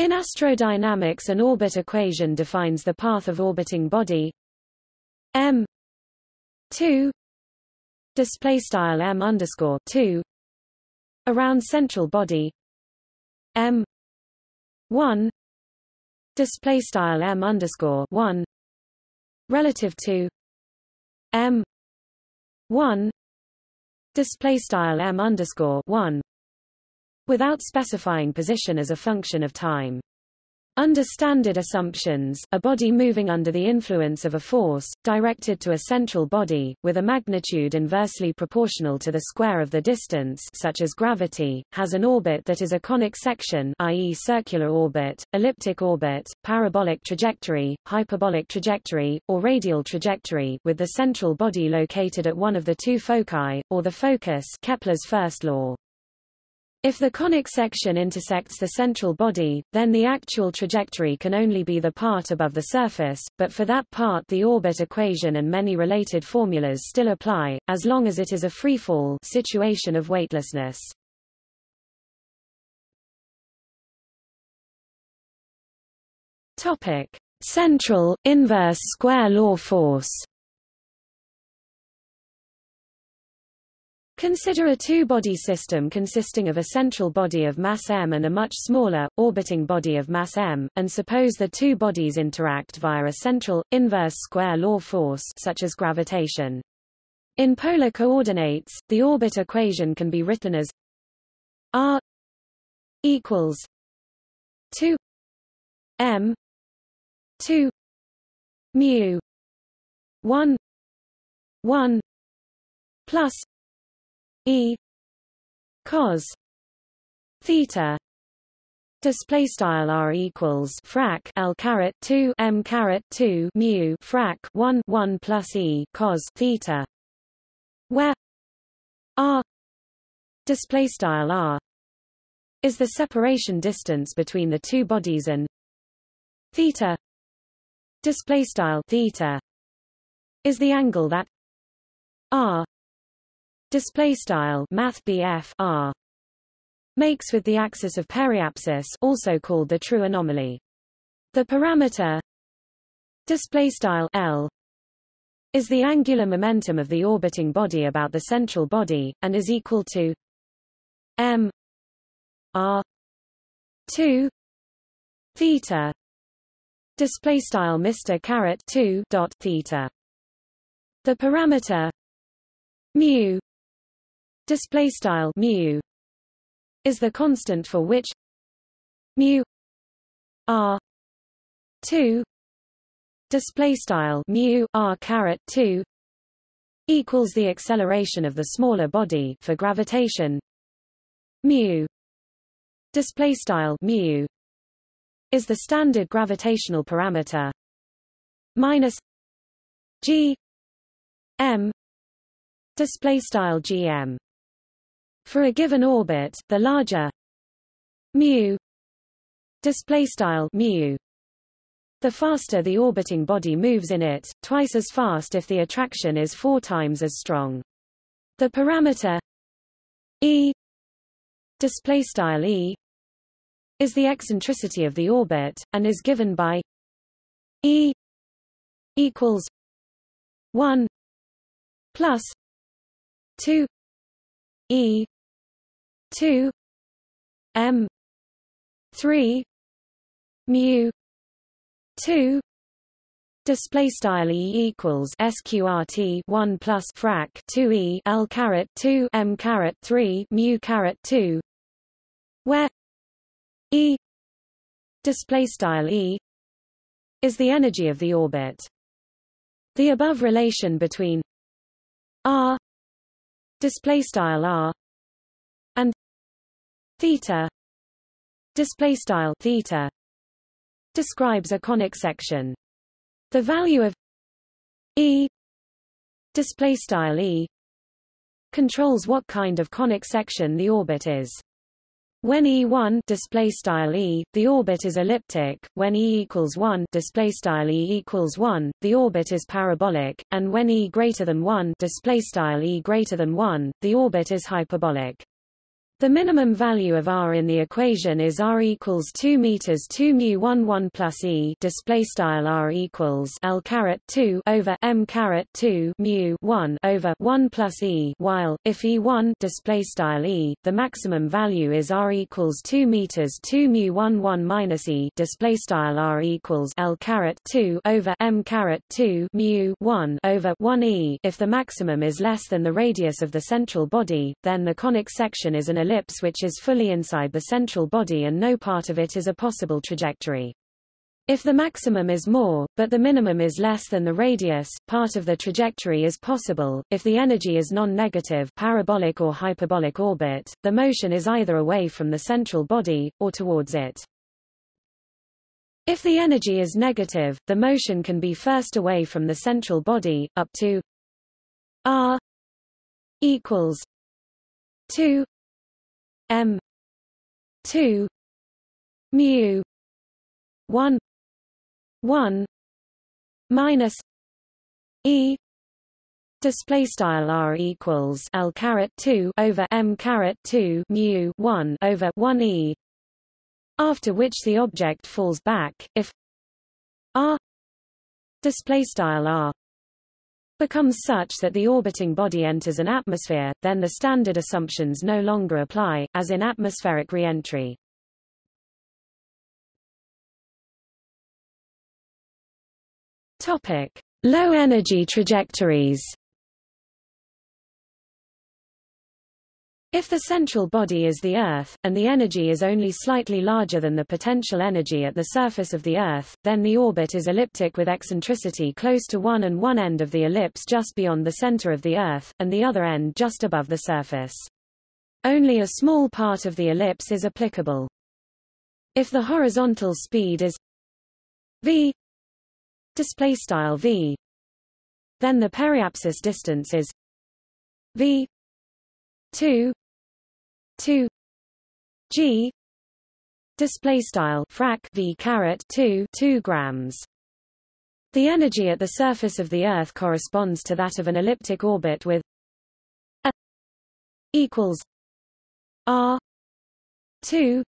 In astrodynamics, an orbit equation defines the path of orbiting body m2 _m_2 around central body m1 _m_1 relative to m1 _m_1 without specifying position as a function of time. Under standard assumptions, a body moving under the influence of a force, directed to a central body, with a magnitude inversely proportional to the square of the distance such as gravity, has an orbit that is a conic section i.e. circular orbit, elliptic orbit, parabolic trajectory, hyperbolic trajectory, or radial trajectory with the central body located at one of the two foci, or the focus Kepler's first law. If the conic section intersects the central body, then the actual trajectory can only be the part above the surface, but for that part the orbit equation and many related formulas still apply, as long as it is a freefall situation of weightlessness. Central, inverse square law force. Consider a two-body system consisting of a central body of mass m and a much smaller, orbiting body of mass m, and suppose the two bodies interact via a central, inverse square law force such as gravitation. In polar coordinates, the orbit equation can be written as r equals 2 m 2 mu 1 1 plus E cos theta display style R equals frac L caret 2 M caret 2 mu frac 1 1 plus E cos theta, where R display style R is the separation distance between the two bodies and theta display style theta is the angle that R display style math BF R makes with the axis of periapsis, also called the true anomaly. The parameter display style L is the angular momentum of the orbiting body about the central body and is equal to m r 2 theta display style Mr caret 2 dot theta. The parameter mu display style mu is the constant for which mu r 2 display style mu r caret 2 equals the acceleration of the smaller body for gravitation. Mu display style mu is the standard gravitational parameter minus g m display style gm. For a given orbit, the larger mu display style mu, the faster the orbiting body moves in it, twice as fast if the attraction is 4 times as strong. The parameter e display style e is the eccentricity of the orbit and is given by e equals 1 plus 2 e 2 m 3 mu 2 display style e equals sqrt 1 plus frac 2 e l caret 2 m caret 3 mu caret 2, where e display style e is the energy of the orbit. The above relation between r display style r and theta display style theta describes a conic section. The value of e display style e controls what kind of conic section the orbit is. When e1 display style e, the orbit is elliptic; when e equals 1 display style e equals 1, the orbit is parabolic; and when e greater than 1 display style e greater than 1, the orbit is hyperbolic. The minimum value of r in the equation is r equals 2 meters 2 mu 11 plus e. Display style r equals l caret 2 over m caret 2 mu 1 over 1 plus e. While if e1 display style e, the maximum value is r equals 2 meters 2 mu 11 minus e. Display style r equals l caret 2 over m caret 2 mu 1 over 1 e. If the maximum is less than the radius of the central body, then the conic section is an ellipse which is fully inside the central body and no part of it is a possible trajectory. If the maximum is more, but the minimum is less than the radius, part of the trajectory is possible. If the energy is non-negative parabolic or hyperbolic orbit, the motion is either away from the central body, or towards it. If the energy is negative, the motion can be first away from the central body, up to r equals 2 m 2 mu 1 1 minus e. Display style r equals l caret 2 over m caret 2 mu 1 over 1 e. After which the object falls back if r display style r becomes such that the orbiting body enters an atmosphere, then the standard assumptions no longer apply, as in atmospheric re-entry. Low-energy trajectories. If the central body is the Earth, and the energy is only slightly larger than the potential energy at the surface of the Earth, then the orbit is elliptic with eccentricity close to one end of the ellipse just beyond the center of the Earth, and the other end just above the surface. Only a small part of the ellipse is applicable. If the horizontal speed is v, then the periapsis distance is v 2 g display style frac v caret 2 grams. The energy at the surface of the Earth corresponds to that of an elliptic orbit with a equals r 2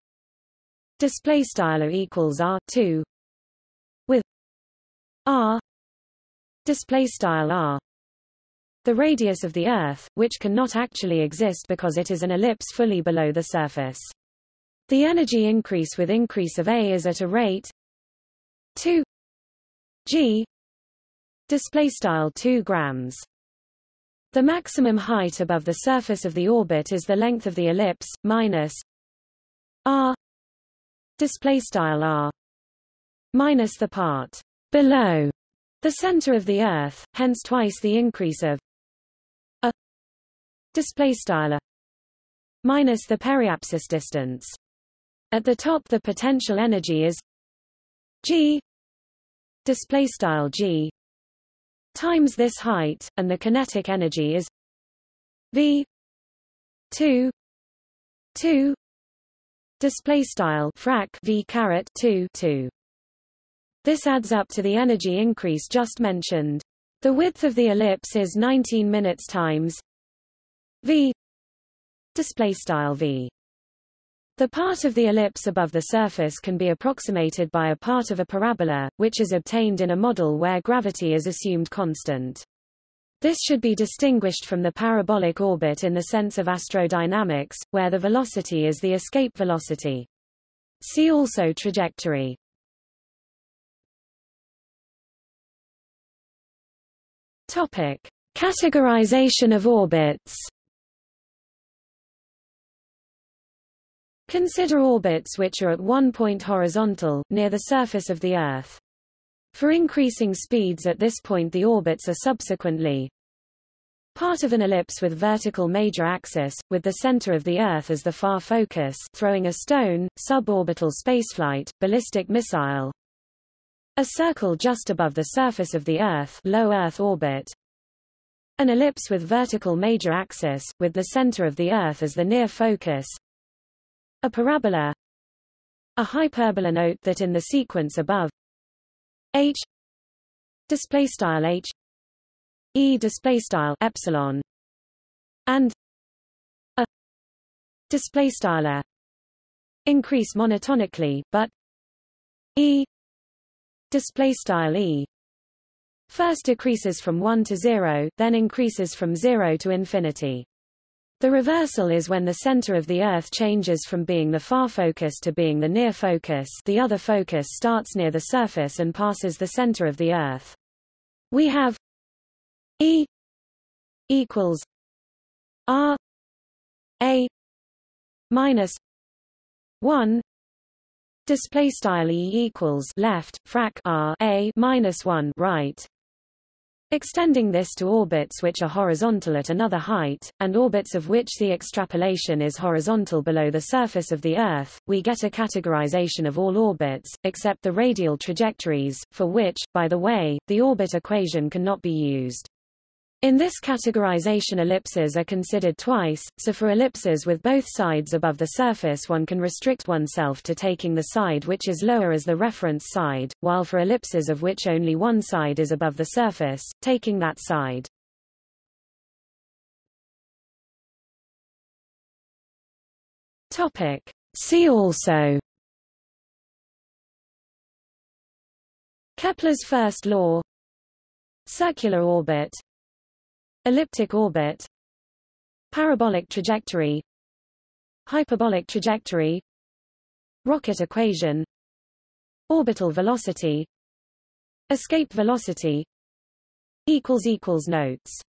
display style equals r 2 with r display style r. The radius of the Earth, which cannot actually exist because it is an ellipse fully below the surface. The energy increase with increase of A is at a rate 2 g → 2 grams. The maximum height above the surface of the orbit is the length of the ellipse, minus r r minus the part below the center of the Earth, hence twice the increase of a minus the periapsis distance. At the top the potential energy is g times this height, and the kinetic energy is v 2 frac v caret 2 2. This adds up to the energy increase just mentioned. The width of the ellipse is 19 minutes times v display style v. The part of the ellipse above the surface can be approximated by a part of a parabola, which is obtained in a model where gravity is assumed constant. This should be distinguished from the parabolic orbit in the sense of astrodynamics, where the velocity is the escape velocity. See also trajectory. Topic: Categorization of orbits. Consider orbits which are at one point horizontal, near the surface of the Earth. For increasing speeds at this point the orbits are subsequently part of an ellipse with vertical major axis, with the center of the Earth as the far focus, throwing a stone, suborbital spaceflight, ballistic missile, a circle just above the surface of the Earth, low Earth orbit, an ellipse with vertical major axis, with the center of the Earth as the near focus, a parabola, a hyperbola. Note that in the sequence above, h (h, e) and a display style a increase monotonically, but e display style e first decreases from 1 to 0, then increases from 0 to infinity. The reversal is when the center of the Earth changes from being the far focus to being the near focus. The other focus starts near the surface and passes the center of the Earth. We have E equals R A minus 1. Display style E equals left frac R A minus 1 right. Extending this to orbits which are horizontal at another height, and orbits of which the extrapolation is horizontal below the surface of the Earth, we get a categorization of all orbits, except the radial trajectories, for which, by the way, the orbit equation cannot be used. In this categorization, ellipses are considered twice, so for ellipses with both sides above the surface one can restrict oneself to taking the side which is lower as the reference side, while for ellipses of which only one side is above the surface, taking that side. Topic. See also Kepler's first law, circular orbit, elliptic orbit, parabolic trajectory, hyperbolic trajectory, rocket equation, orbital velocity, escape velocity. == Notes